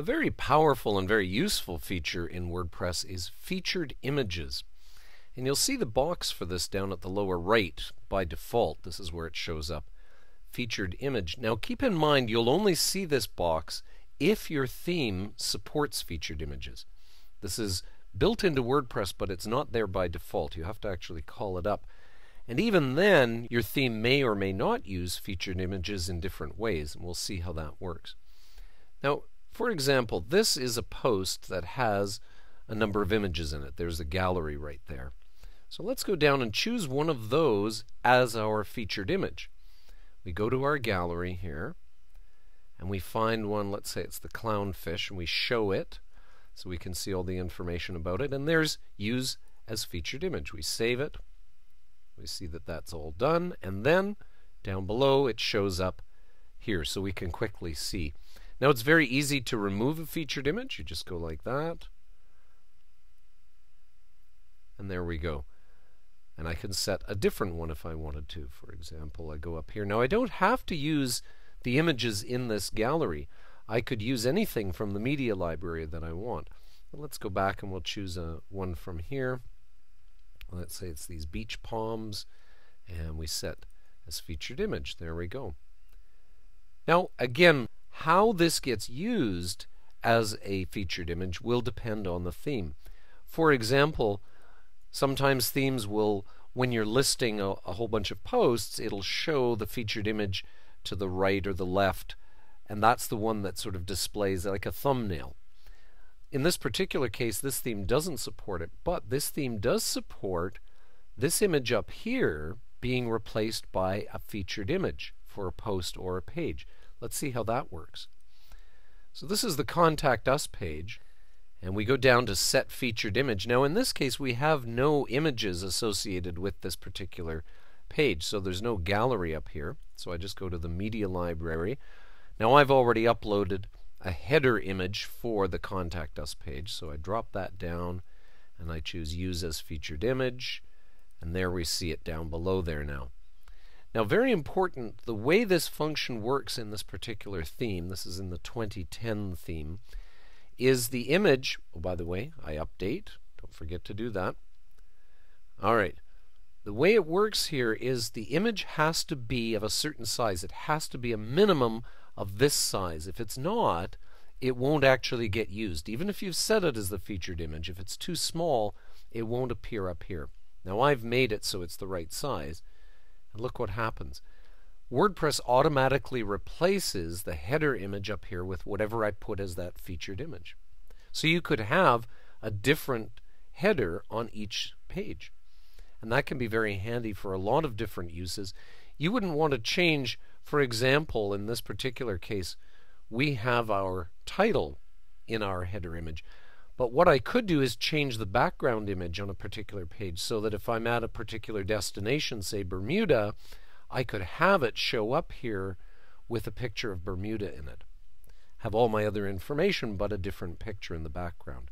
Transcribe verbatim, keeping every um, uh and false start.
A very powerful and very useful feature in WordPress is featured images. And you'll see the box for this down at the lower right by default. This is where it shows up. Featured image. Now keep in mind you'll only see this box if your theme supports featured images. This is built into WordPress, but it's not there by default. You have to actually call it up. And even then, your theme may or may not use featured images in different ways, and we'll see how that works. Now, for example, this is a post that has a number of images in it. There's a gallery right there. So let's go down and choose one of those as our featured image. We go to our gallery here, and we find one, let's say it's the clownfish, and we show it so we can see all the information about it. And there's Use as Featured Image. We save it. We see that that's all done, and then down below it shows up here so we can quickly see. Now it's very easy to remove a featured image. You just go like that, and there we go. And I can set a different one if I wanted to. For example, I go up here. Now I don't have to use the images in this gallery. I could use anything from the media library that I want. But let's go back and we'll choose a, one from here. Let's say it's these beach palms, and we set as featured image. There we go. Now again, how this gets used as a featured image will depend on the theme. For example, sometimes themes will, when you're listing a, a whole bunch of posts, it'll show the featured image to the right or the left, and that's the one that sort of displays like a thumbnail. In this particular case, this theme doesn't support it, but this theme does support this image up here being replaced by a featured image for a post or a page. Let's see how that works. So this is the Contact Us page, and we go down to Set Featured Image. Now in this case we have no images associated with this particular page, so there's no gallery up here. So I just go to the media library. Now I've already uploaded a header image for the Contact Us page, so I drop that down and I choose Use as Featured Image, and there we see it down below there now. Now very important, the way this function works in this particular theme, this is in the twenty ten theme, is the image, oh by the way, I update, don't forget to do that. Alright, the way it works here is the image has to be of a certain size. It has to be a minimum of this size. If it's not, it won't actually get used. Even if you've set it as the featured image, if it's too small, it won't appear up here. Now I've made it so it's the right size, and look what happens. WordPress automatically replaces the header image up here with whatever I put as that featured image. So you could have a different header on each page, and that can be very handy for a lot of different uses. You wouldn't want to change, for example, in this particular case, we have our title in our header image. But what I could do is change the background image on a particular page so that if I'm at a particular destination, say Bermuda, I could have it show up here with a picture of Bermuda in it. Have all my other information but a different picture in the background.